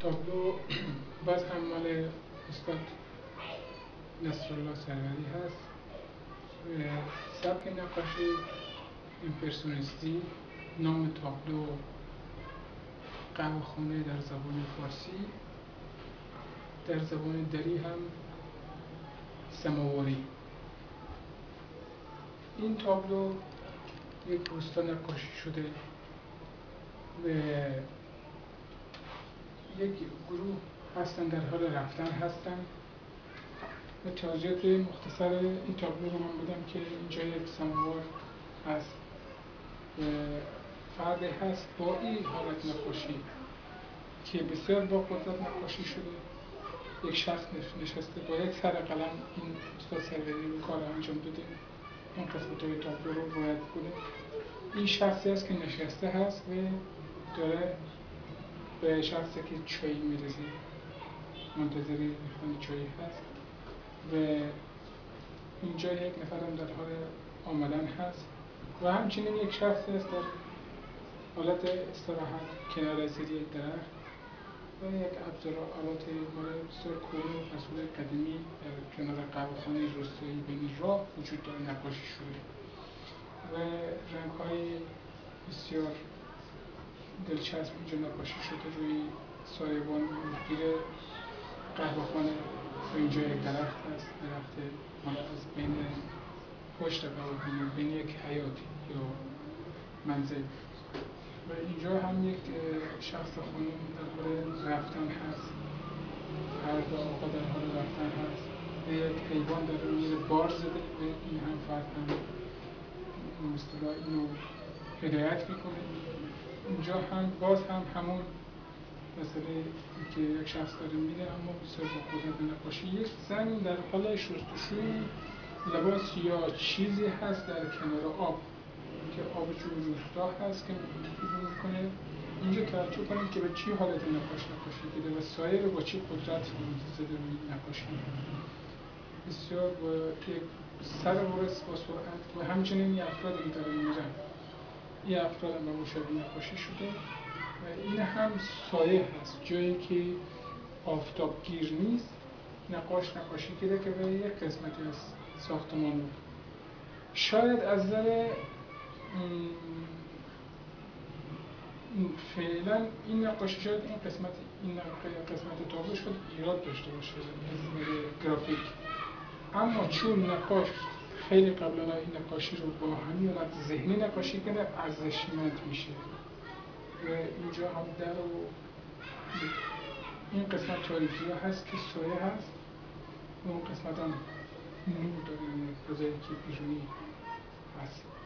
تابلو باز هم مال استاد نصرالله سروری هست. سبک نقاشی امپرسیونیستی، نام تابلو قهوه خانه در زبان فارسی، در زبان دری هم سماواری. این تابلو یک روستا نقاشی شده به یک گروه هستن، در حال رفتن هستن. به توضیحات مختصر این تابلو رو من بدم که اینجا یک سماوار هست، فرد هست با این حالت نقاشی که بسیار با قدرت نقاشی شده. یک شخص نشسته با یک سر قلم. این استاد سروری رو کار انجام داده. این قسمت های تابلو رو باید کنه. این شخصی است که نشسته هست و داره به شخصی که چایی میرسه، منتظر میخوان چایی هست. و اینجا یک نفرم در حال آمدن هست و همچنین یک شخصی است در حالت استراحت کنار زیر یک درخت و یک ابزارآلات بسیار کهنه و فرسوده قدیمی در کنار قهوه‌خانه روستایی بین راه وجود داره، نقاشی شده و رنگ‌های بسیار دلچسب اینجا نقاشی شده روی سایبان گیر قهوه‌خانه. و اینجا یک درخت هست، درخت از بین پشت قهوه‌خانه بین یک حیاط یا منزل. و اینجا هم یک شخص خانم در حال رفتن هست، هر دو آقا در حال رفتن هست. یک حیوان در روی بار زده و این هم فرد هم مثلا اینو هدایت میکنه. اینجا هم باز هم همون مسئله که یک شخص داره میره اما بسیار با قدرت نقاشی. یک زن در حال شستشوی لباس یا چیزی هست در کنار آب که آب جو روستا هست که رو میکنه. اینجا توجه کنید که به چی حالت نقاشی دیده و سایه رو با چی قدرت زده روی نقاشی. بسیار با یک سر برس با سرعت و همچنین یه افراد که داره میرن، این افراد هم با مشابه نقاشی شده و این هم سایه هست، جایی که آفتابگیر نیست. نقاش نقاشی دیده که به یک قسمت از ساختمان بود. شاید از نظر فعلا این نقاشی شد، این قسمت تابلو شد ایراد داشته باشه گرافیک، اما چون نقاش خیلی قبلا این نقاشی رو با همین رد ذهنی نقاشی کنه ارزشمند میشه. و اینجا هم در و این قسمت تاریکی هست که سایه هست و اون قسمت هم نور داره، فضایی که بیرونی هست.